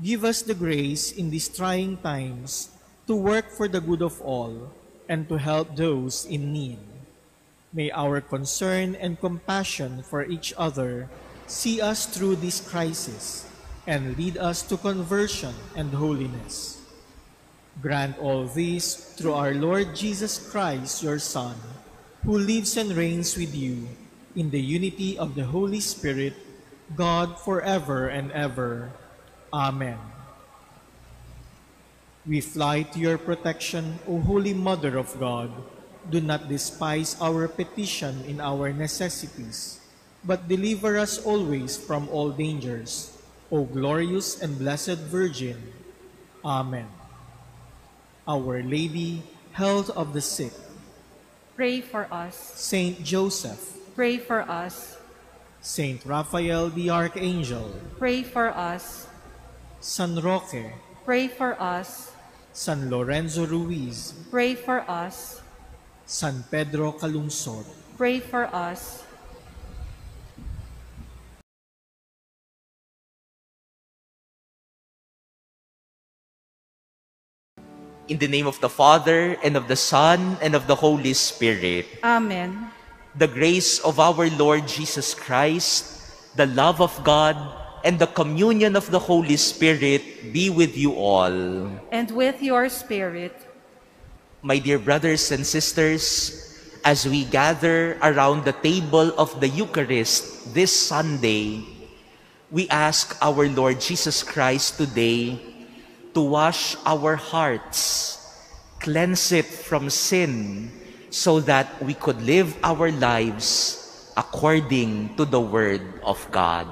Give us the grace in these trying times to work for the good of all and to help those in need. May our concern and compassion for each other see us through this crisis and lead us to conversion and holiness. Grant all this through our Lord Jesus Christ, your Son, who lives and reigns with you in the unity of the Holy Spirit, God forever and ever. Amen. We fly to your protection, O Holy Mother of God. Do not despise our petition in our necessities, but deliver us always from all dangers, O glorious and blessed Virgin. Amen. Our Lady, health of the sick, pray for us. Saint Joseph, pray for us. Saint Raphael the Archangel, pray for us. San Roque, pray for us. San Lorenzo Ruiz, pray for us. San Pedro Calungsod, pray for us. In the name of the Father, and of the Son, and of the Holy Spirit. Amen. The grace of our Lord Jesus Christ, the love of God, and the communion of the Holy Spirit be with you all. And with your spirit. My dear brothers and sisters, as we gather around the table of the Eucharist this Sunday, we ask our Lord Jesus Christ today to wash our hearts, cleanse it from sin, so that we could live our lives according to the Word of God.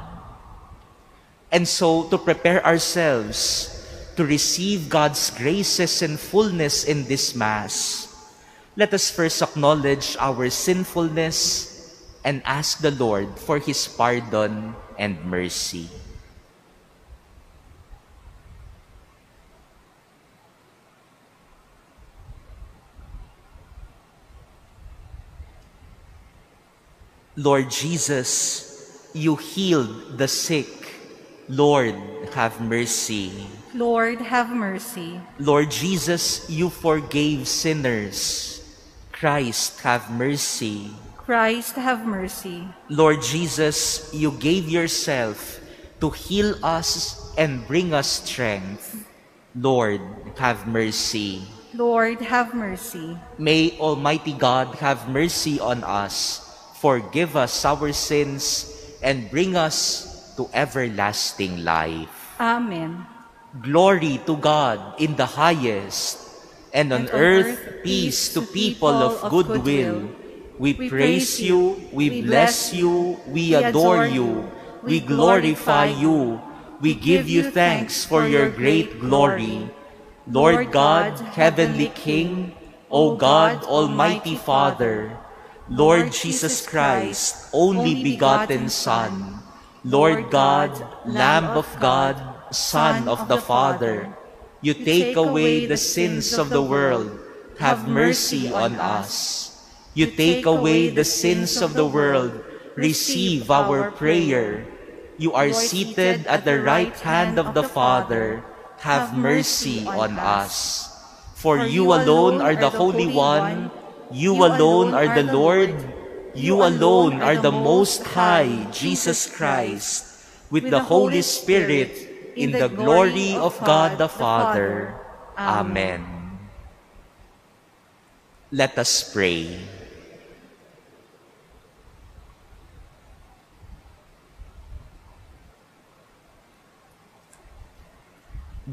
And so, to prepare ourselves to receive God's graces and fullness in this Mass, let us first acknowledge our sinfulness and ask the Lord for His pardon and mercy. Lord Jesus, you healed the sick. Lord, have mercy. Lord, have mercy. Lord Jesus, you forgave sinners. Christ, have mercy. Christ, have mercy. Lord Jesus, you gave yourself to heal us and bring us strength. Lord, have mercy. Lord, have mercy. May Almighty God have mercy on us, forgive us our sins, and bring us to everlasting life. Amen. Glory to God in the highest, and on earth peace to people of good will. We praise you, we bless you, we adore you, we glorify you, we give you thanks for your great glory. Lord God, Heavenly King, O God, Almighty Father, Lord Jesus Christ, only begotten Son, Lord God, Lamb of God, Son of the Father, you take away the sins of the world. have mercy on us. You take away the sins of the world, receive our prayer. You are seated at the right hand of the Father, have mercy on us. For you alone are the Holy One, you alone are the Lord, you alone are the Most High, Jesus Christ, with the Holy Spirit, in the glory of God the Father. Amen. Let us pray.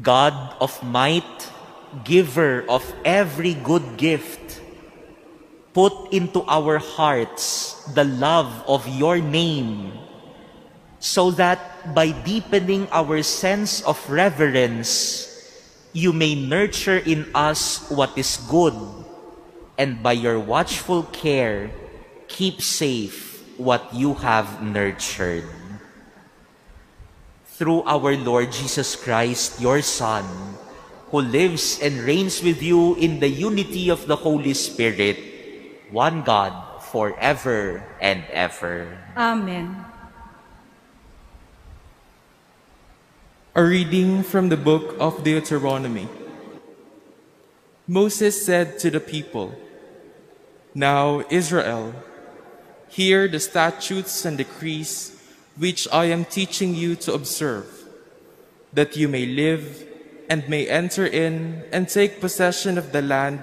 God of might, giver of every good gift, put into our hearts the love of your name, so that by deepening our sense of reverence, you may nurture in us what is good, and by your watchful care, keep safe what you have nurtured. Through our Lord Jesus Christ, your Son, who lives and reigns with you in the unity of the Holy Spirit, one God, forever and ever. Amen. A reading from the book of Deuteronomy. Moses said to the people, "Now, Israel, hear the statutes and decrees which I am teaching you to observe, that you may live and may enter in and take possession of the land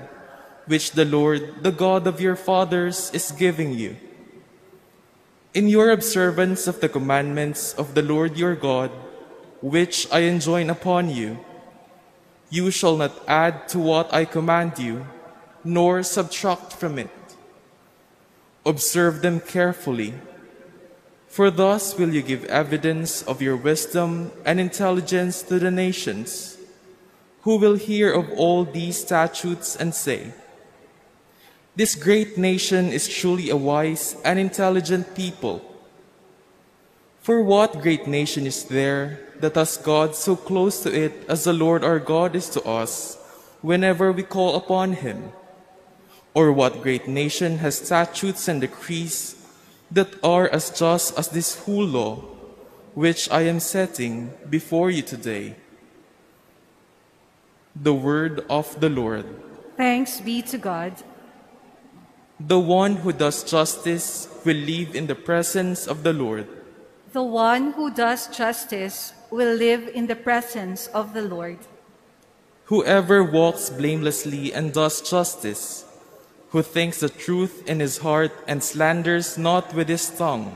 which the Lord, the God of your fathers, is giving you. In your observance of the commandments of the Lord your God, which I enjoin upon you, you shall not add to what I command you, nor subtract from it. Observe them carefully, for thus will you give evidence of your wisdom and intelligence to the nations, who will hear of all these statutes and say, 'This great nation is truly a wise and intelligent people.' For what great nation is there that has God so close to it as the Lord our God is to us whenever we call upon him? Or what great nation has statutes and decrees that are as just as this whole law, which I am setting before you today?" The word of the Lord. Thanks be to God. The one who does justice will live in the presence of the Lord. The one who does justice will live in the presence of the Lord. Whoever walks blamelessly and does justice, who thinks the truth in his heart and slanders not with his tongue.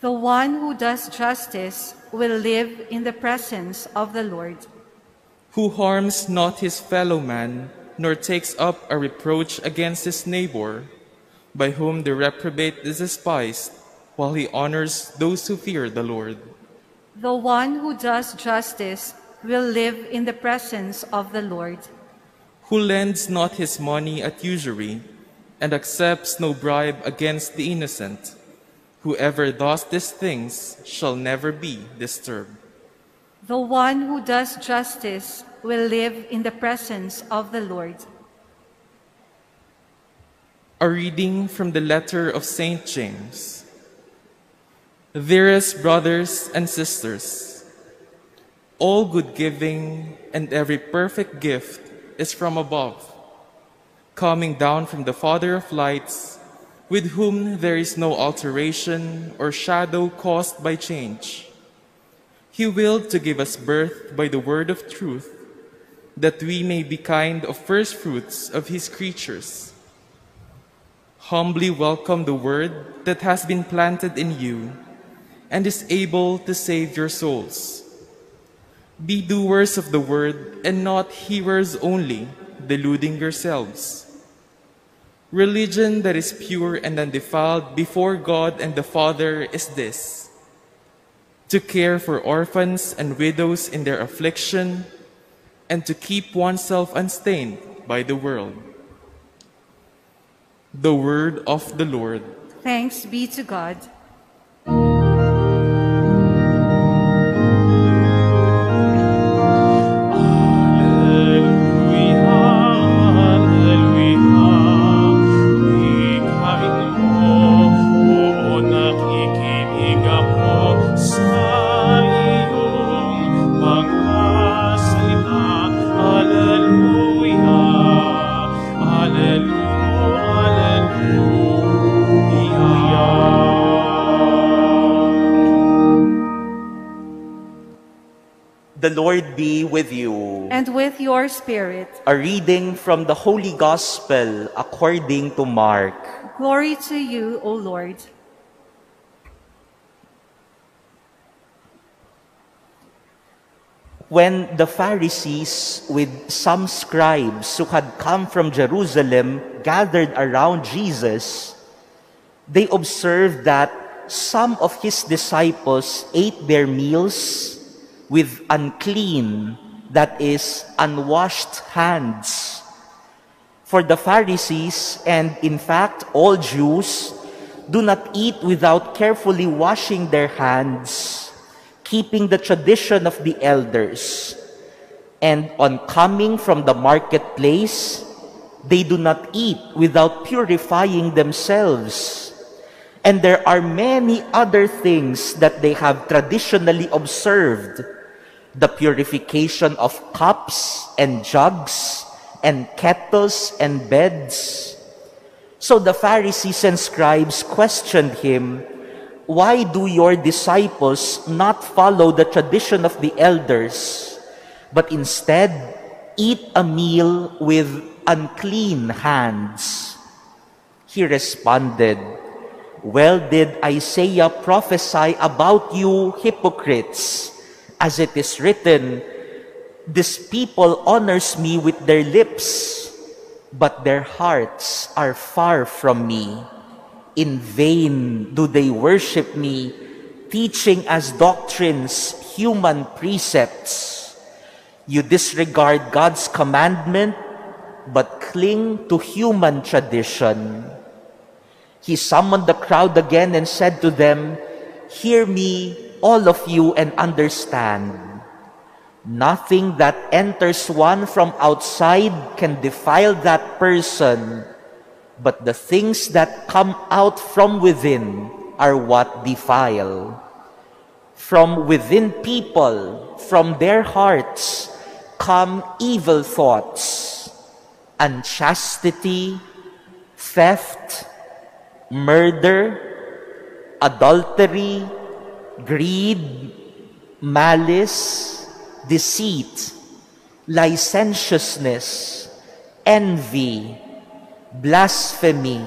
The one who does justice will live in the presence of the Lord. Who harms not his fellow man, nor takes up a reproach against his neighbor, by whom the reprobate is despised, while he honors those who fear the Lord. The one who does justice will live in the presence of the Lord. Who lends not his money at usury, and accepts no bribe against the innocent. Whoever does these things shall never be disturbed. The one who does justice will live in the presence of the Lord. A reading from the letter of Saint James. Dearest brothers and sisters, all good giving and every perfect gift is from above, coming down from the Father of lights, with whom there is no alteration or shadow caused by change. He willed to give us birth by the word of truth, that we may be kind of first fruits of his creatures. Humbly welcome the word that has been planted in you, and is able to save your souls. Be doers of the word, and not hearers only, deluding yourselves. Religion that is pure and undefiled before God and the Father is this: to care for orphans and widows in their affliction, and to keep oneself unstained by the world. The word of the Lord. Thanks be to God. The Lord be with you. And with your spirit. A reading from the Holy Gospel according to Mark. Glory to you, O Lord. When the Pharisees with some scribes who had come from Jerusalem gathered around Jesus, they observed that some of his disciples ate their meals with unclean, that is, unwashed hands. For the Pharisees, and in fact all Jews, do not eat without carefully washing their hands, keeping the tradition of the elders. And on coming from the marketplace, they do not eat without purifying themselves. And there are many other things that they have traditionally observed: the purification of cups and jugs and kettles and beds. So the Pharisees and scribes questioned him, "Why do your disciples not follow the tradition of the elders, but instead eat a meal with unclean hands?" He responded, "Well did Isaiah prophesy about you hypocrites, as it is written, 'This people honors me with their lips, but their hearts are far from me. In vain do they worship me, teaching as doctrines human precepts. You disregard God's commandment, but cling to human tradition.'" He summoned the crowd again and said to them, "Hear me, all of you, and understand. Nothing that enters one from outside can defile that person, but the things that come out from within are what defile. From within people, from their hearts, come evil thoughts, unchastity, theft, murder, adultery, greed, malice, deceit, licentiousness, envy, blasphemy,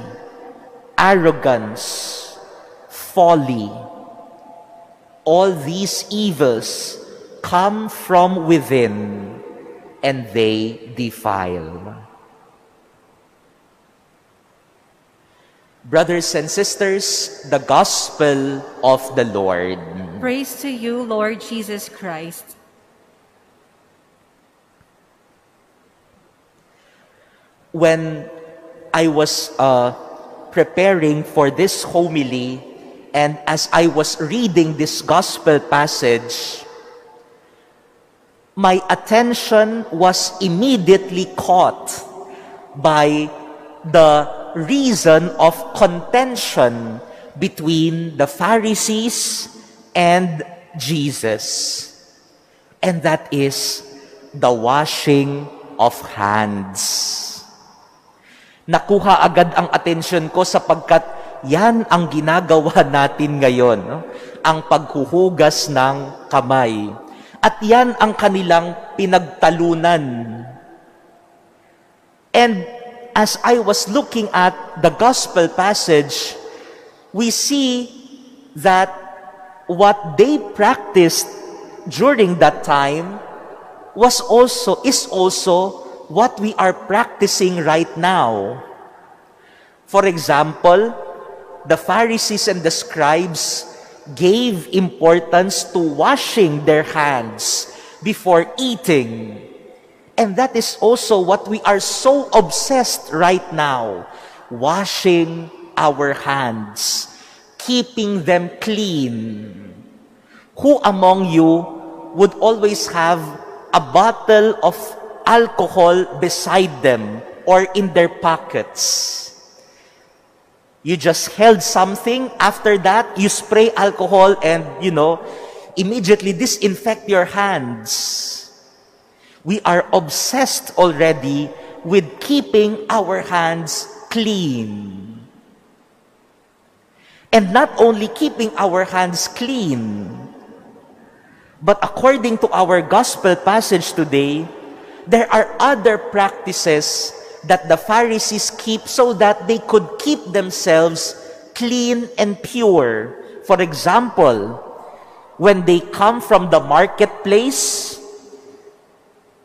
arrogance, folly. All these evils come from within, and they defile." Brothers and sisters, the Gospel of the Lord. Praise to you, Lord Jesus Christ. When I was preparing for this homily, and as I was reading this Gospel passage, my attention was immediately caught by the reason of contention between the Pharisees and Jesus, and that is the washing of hands. Nakuha agad ang atensyon ko sapagkat yan ang ginagawa natin ngayon, no? Ang paghuhugas ng kamay. At yan ang kanilang pinagtalunan. And as I was looking at the Gospel passage, we see that what they practiced during that time was also, is also what we are practicing right now. For example, the Pharisees and the scribes gave importance to washing their hands before eating. And that is also what we are so obsessed right now, washing our hands, keeping them clean. Who among you would always have a bottle of alcohol beside them or in their pockets? You just held something, after that, you spray alcohol and, you know, immediately disinfect your hands. We are obsessed already with keeping our hands clean. And not only keeping our hands clean, But according to our gospel passage today, there are other practices that the Pharisees keep so that they could keep themselves clean and pure. For example, when they come from the marketplace,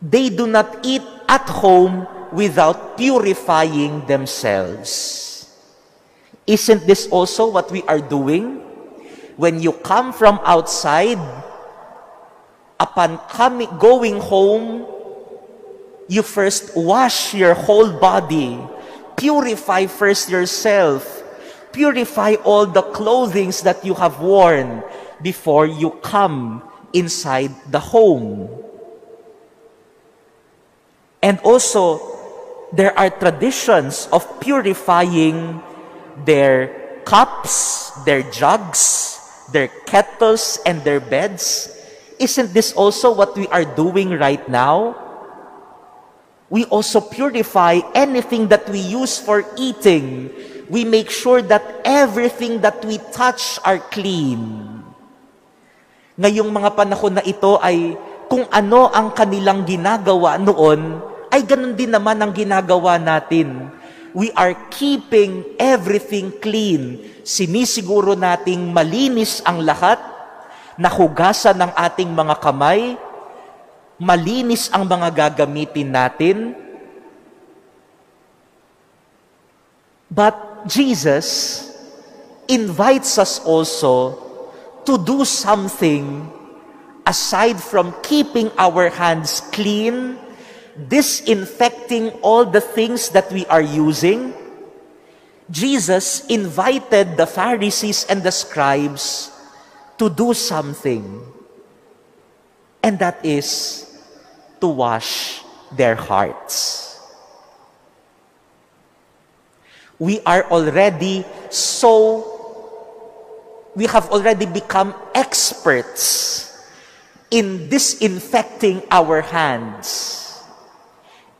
they do not eat at home without purifying themselves. Isn't this also what we are doing? When you come from outside, upon going home, you first wash your whole body. Purify first yourself. Purify all the clothings that you have worn before you come inside the home. And also, there are traditions of purifying their cups, their jugs, their kettles, and their beds. Isn't this also what we are doing right now? We also purify anything that we use for eating. We make sure that everything that we touch are clean. Ngayong mga panahon na ito ay kung ano ang kanilang ginagawa noon, ay ganun din naman ang ginagawa natin. We are keeping everything clean. Sinisiguro nating malinis ang lahat, nahugasan ng ating mga kamay, malinis ang mga gagamitin natin. But Jesus invites us also to do something aside from keeping our hands clean, disinfecting all the things that we are using. Jesus invited the Pharisees and the scribes to do something, and that is to wash their hearts. We have already become experts in disinfecting our hands.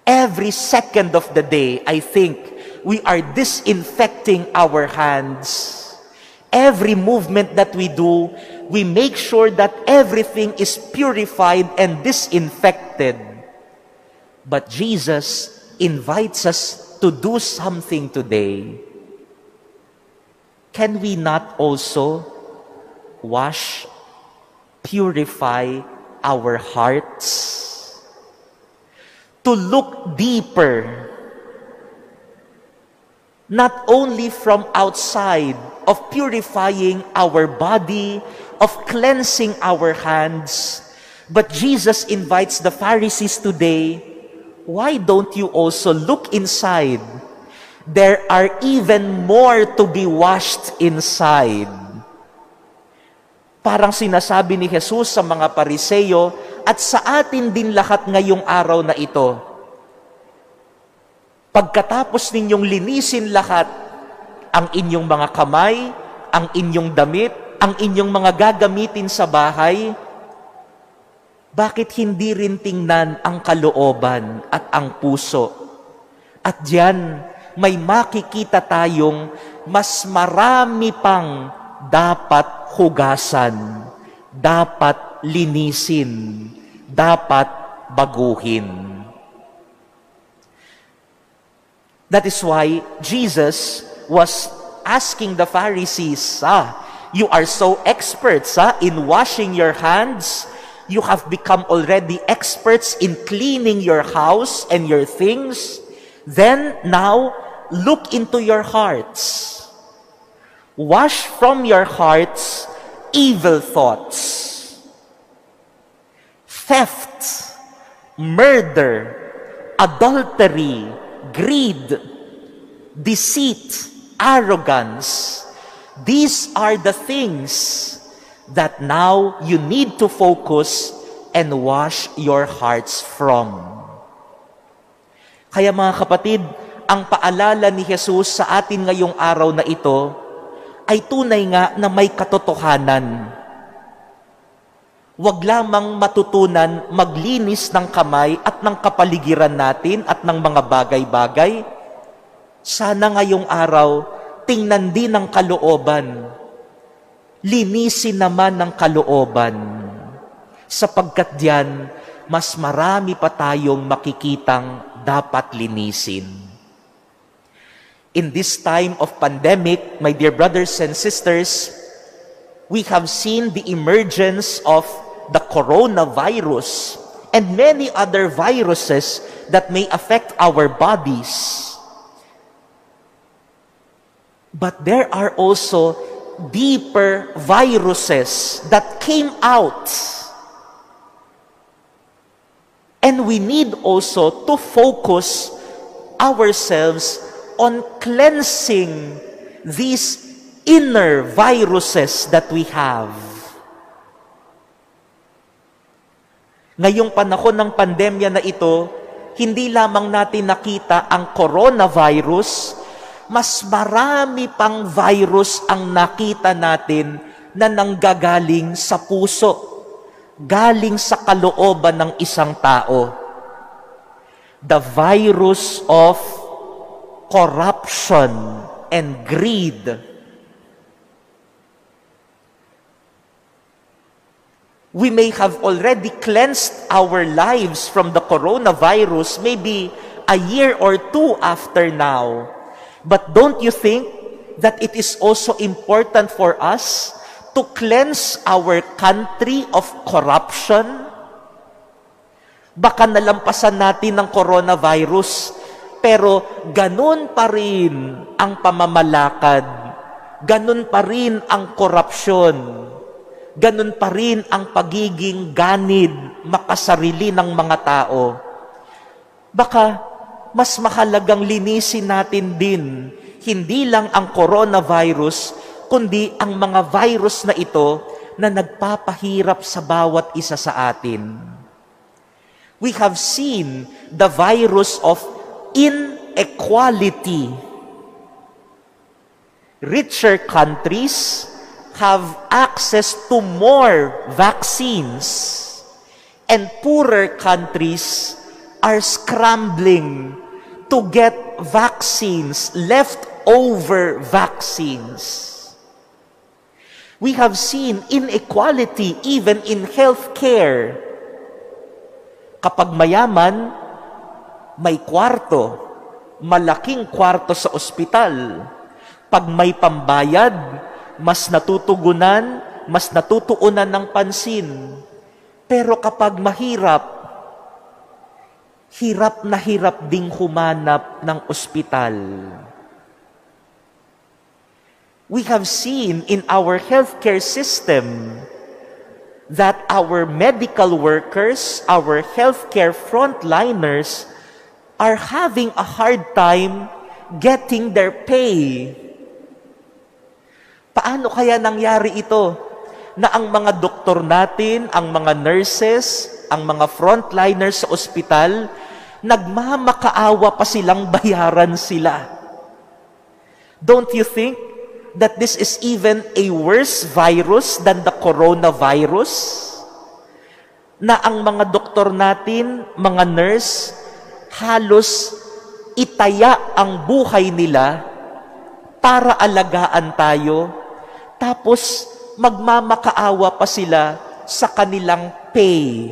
Every second of the day, I think, we are disinfecting our hands. Every movement that we do, we make sure that everything is purified and disinfected. But Jesus invites us to do something today. Can we not also wash, purify our hearts? To look deeper, not only from outside, of purifying our body, of cleansing our hands, but Jesus invites the Pharisees today, why don't you also look inside? There are even more to be washed inside. Parang sinasabi ni Jesus sa mga Pariseo at sa atin din lahat ngayong araw na ito. Pagkatapos ninyong linisin lahat, ang inyong mga kamay, ang inyong damit, ang inyong mga gagamitin sa bahay, bakit hindi rin tingnan ang kalooban at ang puso? At diyan, may makikita tayong mas marami pang dapat hugasan, dapat linisin, dapat baguhin. That is why Jesus was asking the Pharisees, you are so experts in washing your hands. You have become already experts in cleaning your house and your things. Then, now, look into your hearts. Wash from your hearts evil thoughts, theft, murder, adultery, greed, deceit, arrogance. These are the things that now you need to focus and wash your hearts from. Kaya mga kapatid, ang paalala ni Jesus sa atin ngayong araw na ito ay tunay nga na may katotohanan. Huwag lamang matutunan maglinis ng kamay at ng kapaligiran natin at ng mga bagay-bagay. Sana ngayong araw, tingnan din ang kalooban. Linisin naman ng kalooban. sapagkat diyan mas marami pa tayong makikitang dapat linisin. In this time of pandemic, my dear brothers and sisters, we have seen the emergence of the coronavirus and many other viruses that may affect our bodies. But there are also deeper viruses that came out. And we need also to focus ourselves on cleansing these inner viruses that we have. Ngayong panahon ng pandemya na ito, hindi lamang natin nakita ang coronavirus, mas marami pang virus ang nakita natin na nanggagaling sa puso, galing sa kalooban ng isang tao. The virus of corruption and greed. We may have already cleansed our lives from the coronavirus maybe a year or two after now. But don't you think that it is also important for us to cleanse our country of corruption? Baka nalampasan natin ng coronavirus, pero ganun pa rin ang pamamalakad, ganun pa rin ang korupsyon, ganun pa rin ang pagiging ganid, makasarili ng mga tao. Baka mas mahalagang linisin natin din, hindi lang ang coronavirus, kundi ang mga virus na ito na nagpapahirap sa bawat isa sa atin. We have seen the virus of inequality. Richer countries have access to more vaccines, and poorer countries are scrambling to get vaccines, leftover vaccines. We have seen inequality even in healthcare. Kapag mayaman, may kwarto, malaking kwarto sa ospital. Pag may pambayad, mas natutugunan, mas natutuunan ng pansin. Pero kapag mahirap, hirap na hirap ding humanap ng ospital. We have seen in our healthcare system that our medical workers, our healthcare frontliners, are having a hard time getting their pay. Paano kaya nangyari ito na ang mga doktor natin, ang mga nurses, ang mga frontliners sa ospital, nagmamakaawa pa silang bayaran sila? Don't you think that this is even a worse virus than the coronavirus? Na ang mga doktor natin, mga nurse, halos itaya ang buhay nila para alagaan tayo, tapos magmamakaawa pa sila sa kanilang pay,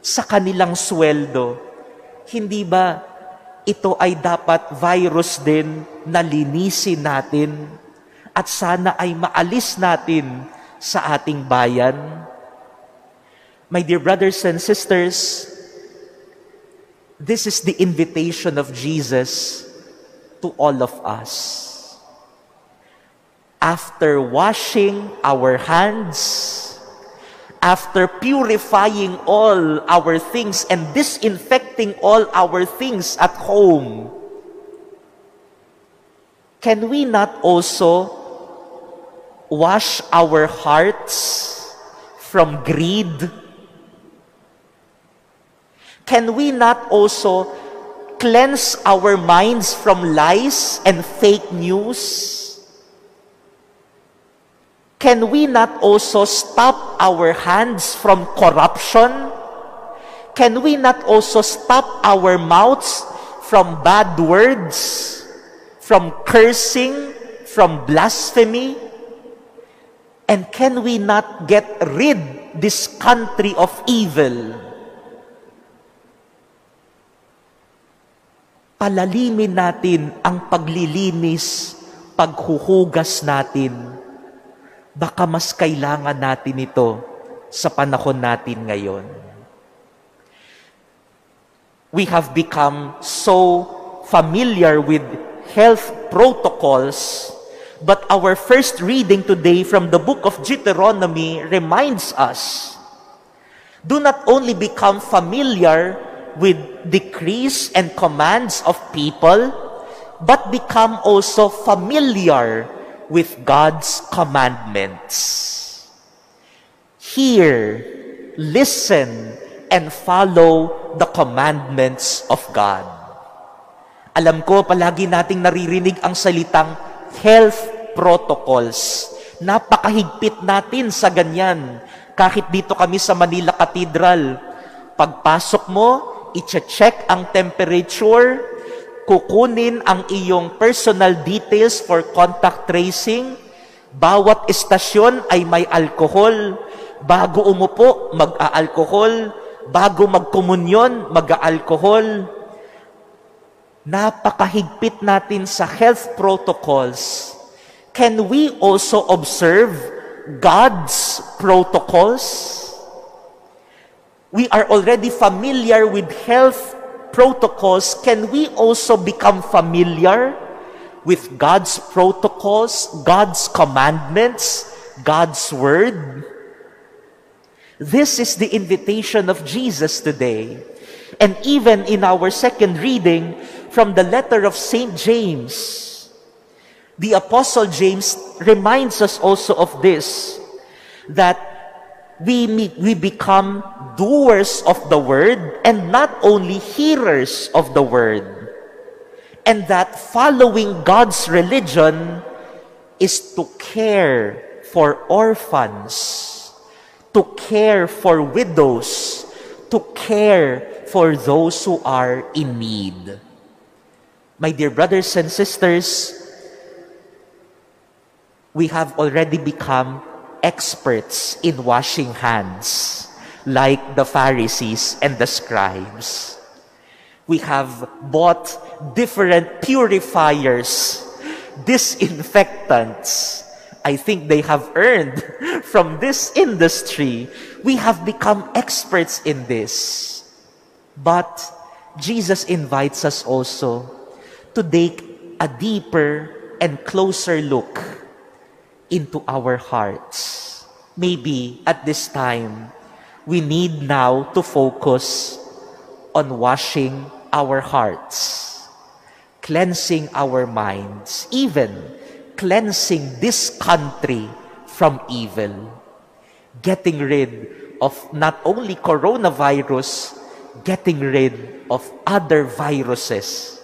sa kanilang sweldo. Hindi ba ito ay dapat virus din na linisin natin at sana ay maalis natin sa ating bayan? My dear brothers and sisters, this is the invitation of Jesus to all of us. After washing our hands, after purifying all our things and disinfecting all our things at home, can we not also wash our hearts from greed? Can we not also cleanse our minds from lies and fake news? Can we not also stop our hands from corruption? Can we not also stop our mouths from bad words, from cursing, from blasphemy? And can we not get rid this country of evil. Palalimin natin ang paglilinis, paghuhugas natin. Baka mas kailangan natin ito sa panahon natin ngayon. We have become so familiar with health protocols, but our first reading today from the book of Deuteronomy reminds us, do not only become familiar with decrees and commands of people, but become also familiar with God's commandments. Hear, listen, and follow the commandments of God. Alam ko, palagi nating naririnig ang salitang health protocols. Napakahigpit natin sa ganyan. Kahit dito kami sa Manila Cathedral, pagpasok mo, i-check ang temperature, kukunin ang iyong personal details for contact tracing, bawat estasyon ay may alkohol, bago umupo, mag-aalkohol, bago magkomunyon, mag-aalkohol. Napakahigpit natin sa health protocols. Can we also observe God's protocols? We are already familiar with health protocols. Can we also become familiar with God's protocols, God's commandments, God's word? This is the invitation of Jesus today. And even in our second reading from the letter of Saint James, the Apostle James reminds us also of this, that we become doers of the word and not only hearers of the word. And that following God's religion is to care for orphans, to care for widows, to care for those who are in need. My dear brothers and sisters, we have already become experts in washing hands, like the Pharisees and the scribes. We have bought different purifiers, disinfectants. I think they have earned from this industry. We have become experts in this. But Jesus invites us also to take a deeper and closer look into our hearts. Maybe at this time, we need now to focus on washing our hearts, cleansing our minds, even cleansing this country from evil, getting rid of not only coronavirus, getting rid of other viruses,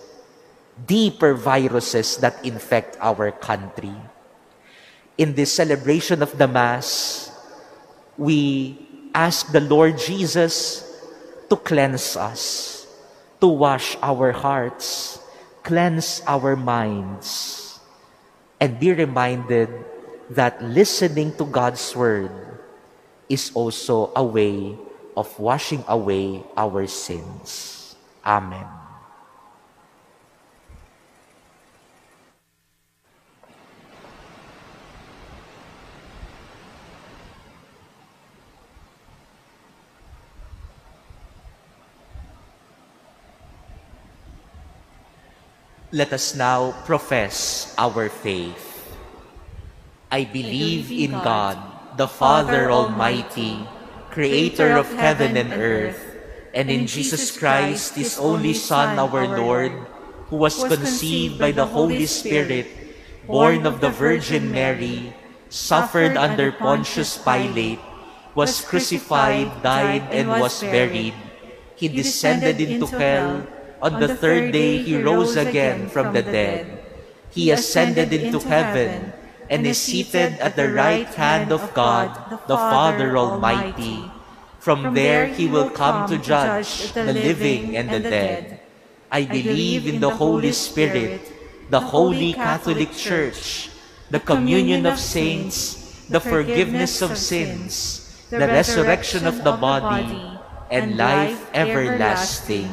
deeper viruses that infect our country. In this celebration of the Mass, we ask the Lord Jesus to cleanse us, to wash our hearts, cleanse our minds, and be reminded that listening to God's word is also a way of washing away our sins. Amen. Let us now profess our faith. I believe in God, the Father Almighty, Creator of heaven and earth, and in Jesus Christ, His only Son, our Lord, who was conceived by the Holy Spirit, born of the Virgin Mary, suffered under Pontius Pilate, was crucified, died, and was buried. He descended into hell. On the third day, He rose again from the dead. He ascended into heaven and is seated at the right hand of God, the Father Almighty. From there, He will come to judge the living and the dead. I believe in the Holy Spirit, the Holy Catholic Church, the communion of saints, the forgiveness of sins, the resurrection of the body, and life everlasting.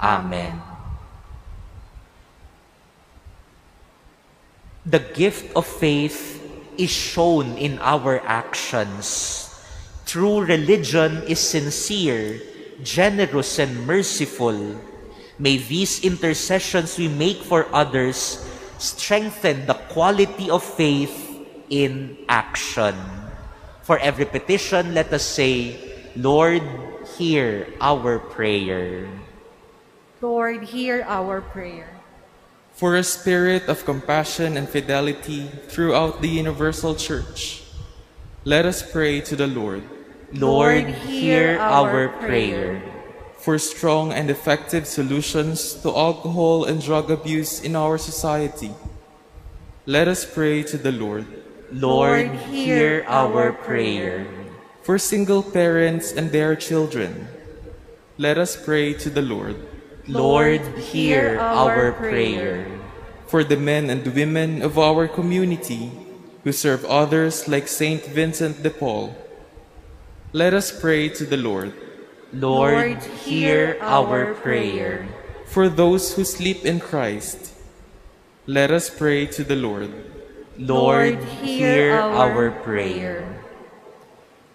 Amen. The gift of faith is shown in our actions. True religion is sincere, generous, and merciful. May these intercessions we make for others strengthen the quality of faith in action. For every petition, let us say, Lord, hear our prayer. Lord, hear our prayer. For a spirit of compassion and fidelity throughout the universal Church, let us pray to the Lord. Lord, hear our prayer. For strong and effective solutions to alcohol and drug abuse in our society, let us pray to the Lord. Lord, hear our prayer. For single parents and their children, let us pray to the Lord. Lord, hear our prayer. For the men and women of our community who serve others like Saint Vincent de Paul, let us pray to the Lord. Lord, hear our prayer. For those who sleep in Christ, let us pray to the Lord. Lord, hear our prayer.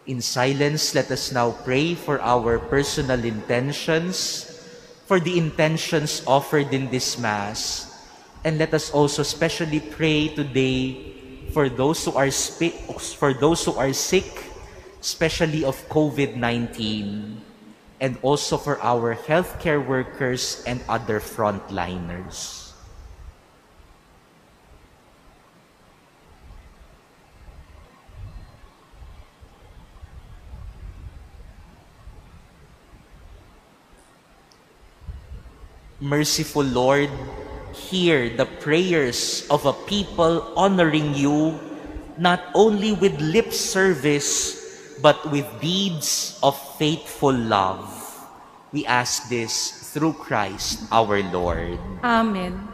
In silence, let us now pray for our personal intentions, for the intentions offered in this Mass. And let us also specially pray today for those who are sick, especially of COVID-19, and also for our healthcare workers and other frontliners. Merciful Lord, hear the prayers of a people honoring you, not only with lip service, but with deeds of faithful love. We ask this through Christ our Lord. Amen.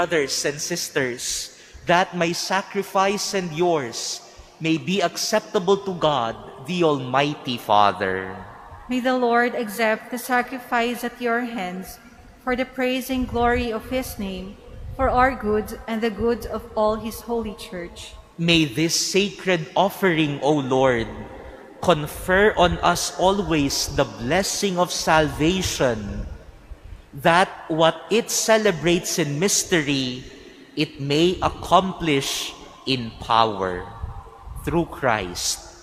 Brothers and sisters, that my sacrifice and yours may be acceptable to God, the Almighty Father. May the Lord accept the sacrifice at your hands for the praise and glory of His name, for our good and the good of all His Holy Church. May this sacred offering, O Lord, confer on us always the blessing of salvation, that what it celebrates in mystery, it may accomplish in power. Through Christ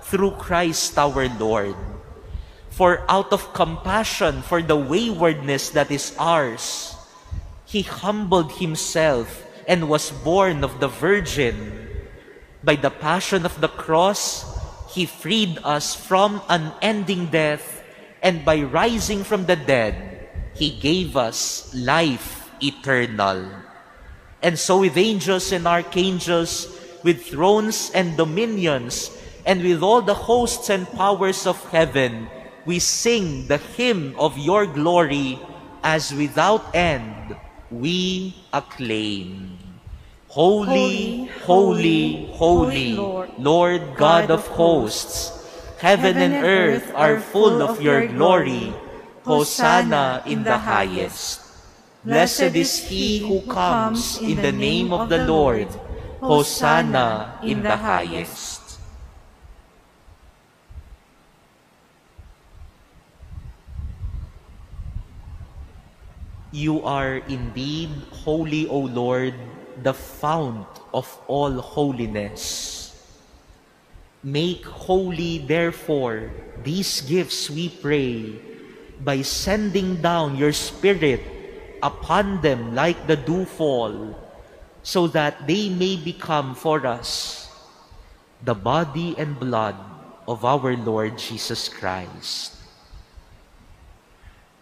through Christ our Lord. For out of compassion for the waywardness that is ours, he humbled himself and was born of the Virgin. By the passion of the cross, he freed us from unending death, and by rising from the dead, he gave us life eternal. And so with angels and archangels, with thrones and dominions, and with all the hosts and powers of heaven, we sing the hymn of your glory, as without end we acclaim. Holy, holy, holy, holy Lord God of hosts, heaven and earth are full of your glory. Hosanna in the highest. Blessed is he who comes in the name of the Lord. Hosanna in the highest. You are indeed holy, O Lord, the fount of all holiness. Make holy, therefore, these gifts, we pray, by sending down your Spirit upon them like the dewfall, so that they may become for us the body and blood of our Lord Jesus Christ.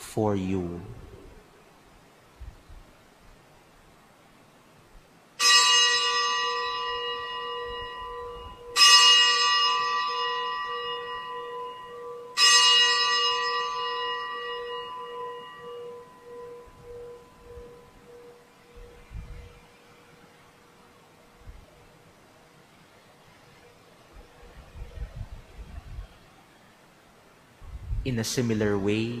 for you." In a similar way,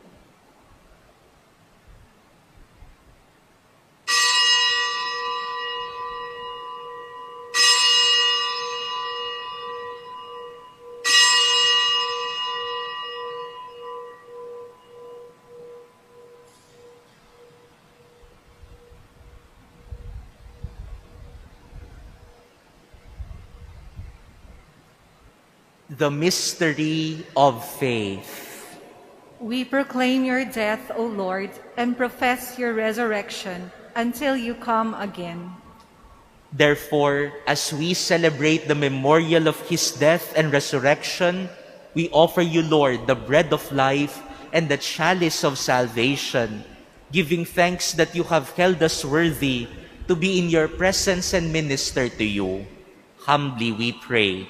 The mystery of faith. We proclaim your death, O Lord, and profess your resurrection until you come again. Therefore, as we celebrate the memorial of his death and resurrection, we offer you, Lord, the bread of life and the chalice of salvation, giving thanks that you have held us worthy to be in your presence and minister to you. Humbly we pray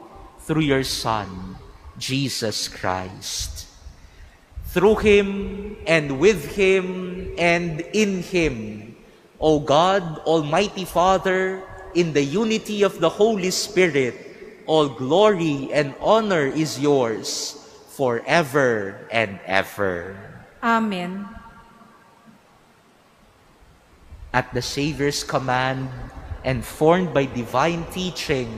through your Son, Jesus Christ. Through him, and with him, and in him, O God, Almighty Father, in the unity of the Holy Spirit, all glory and honor is yours, forever and ever. Amen. At the Savior's command, and formed by divine teaching,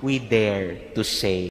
we dare to say,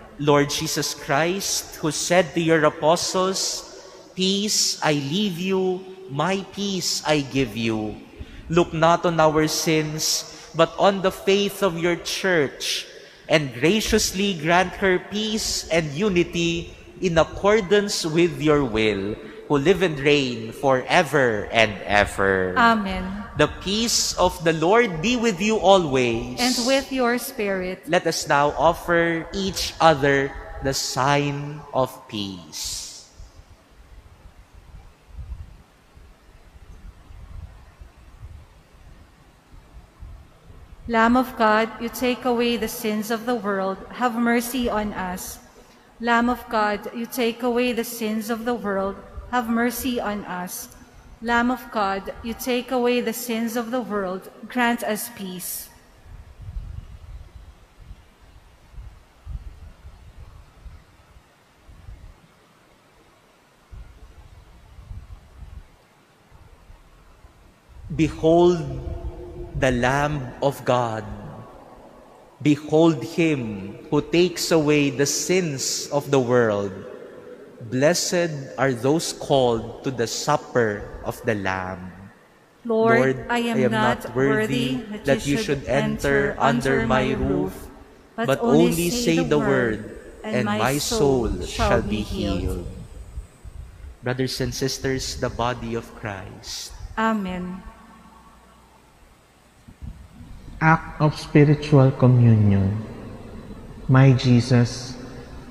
Lord Jesus Christ, who said to your apostles, "Peace I leave you, my peace I give you," look not on our sins, but on the faith of your church, and graciously grant her peace and unity in accordance with your will, who live and reign forever and ever. Amen. The peace of the Lord be with you always. And with your spirit. Let us now offer each other the sign of peace. Lamb of God, you take away the sins of the world, have mercy on us. Lamb of God, you take away the sins of the world, have mercy on us. Lamb of God, you take away the sins of the world, grant us peace. Behold the Lamb of God. Behold him who takes away the sins of the world. Blessed are those called to the supper of the Lamb. Lord, I am not worthy that you should enter under my roof, but only say the word, and my soul shall be healed. Brothers and sisters, the body of Christ. Amen. Act of spiritual communion. My Jesus,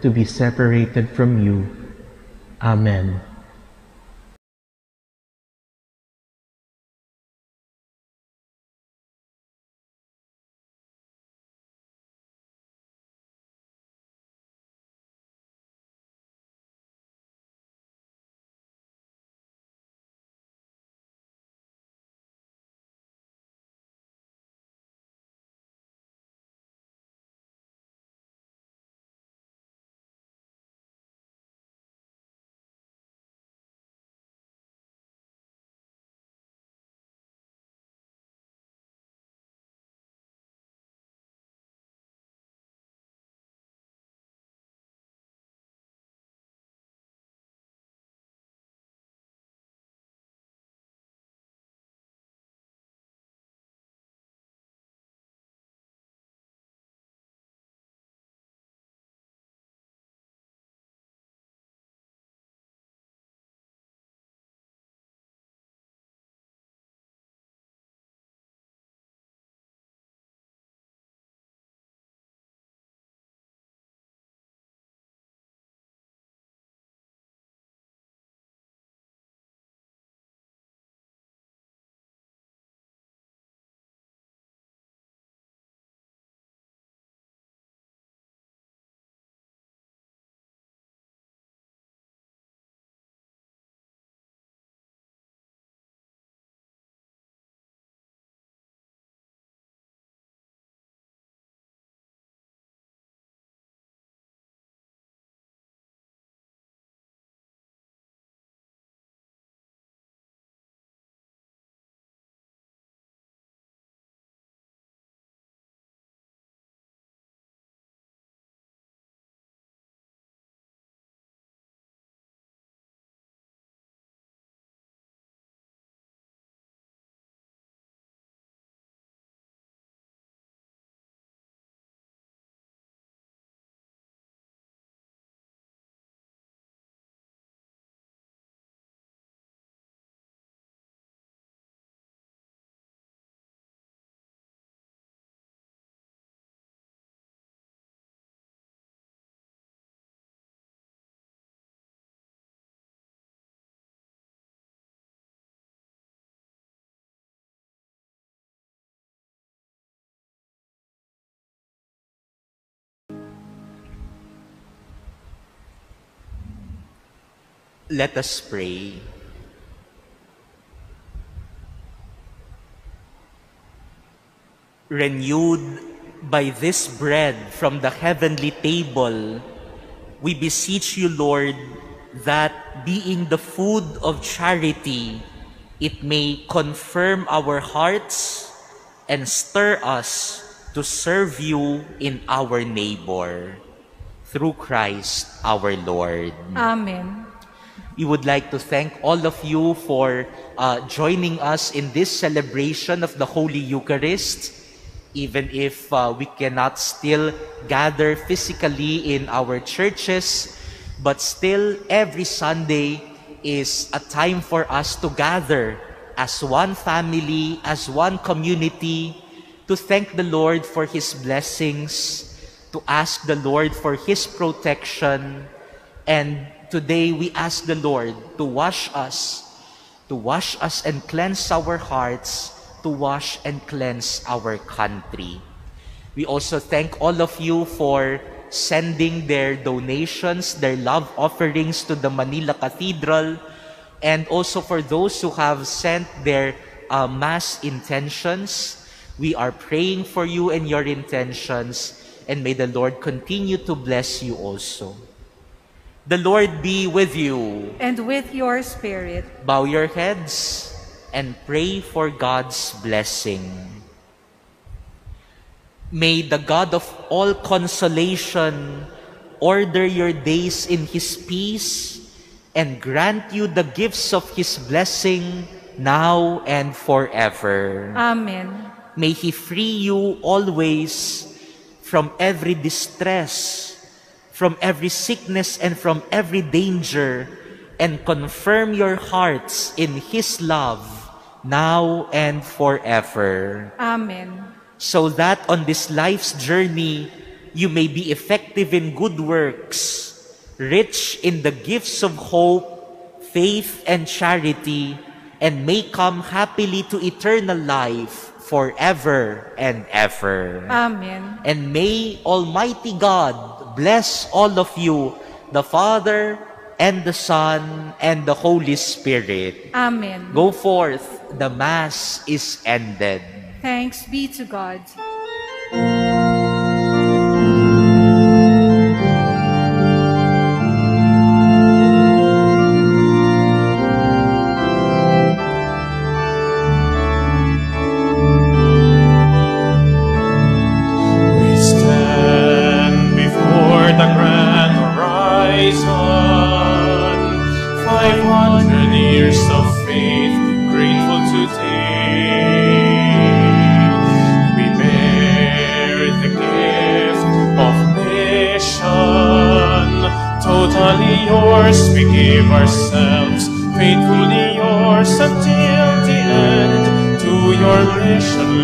to be separated from you. Amen. Let us pray. Renewed by this bread from the heavenly table, we beseech you, Lord, that being the food of charity, it may confirm our hearts and stir us to serve you in our neighbor. Through Christ our Lord. Amen. We would like to thank all of you for joining us in this celebration of the Holy Eucharist, even if we cannot still gather physically in our churches, but still every Sunday is a time for us to gather as one family, as one community, to thank the Lord for His blessings, to ask the Lord for His protection, and today we ask the Lord to wash us and cleanse our hearts, to wash and cleanse our country. We also thank all of you for sending their donations, their love offerings to the Manila Cathedral, and also for those who have sent their Mass intentions. We are praying for you and your intentions, and may the Lord continue to bless you also. The Lord be with you. And with your spirit. Bow your heads and pray for God's blessing. May the God of all consolation order your days in His peace, and grant you the gifts of His blessing now and forever. Amen. May He free you always from every distress, from every sickness, and from every danger, and confirm your hearts in His love now and forever. Amen. So that on this life's journey, you may be effective in good works, rich in the gifts of hope, faith, and charity, and may come happily to eternal life forever and ever. Amen. And may Almighty God bless all of you, the Father, and the Son, and the Holy Spirit. Amen. Go forth. The Mass is ended. Thanks be to God.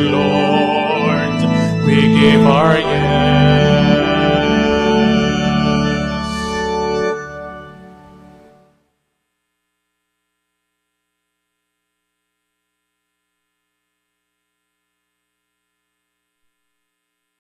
Lord, we give our yes.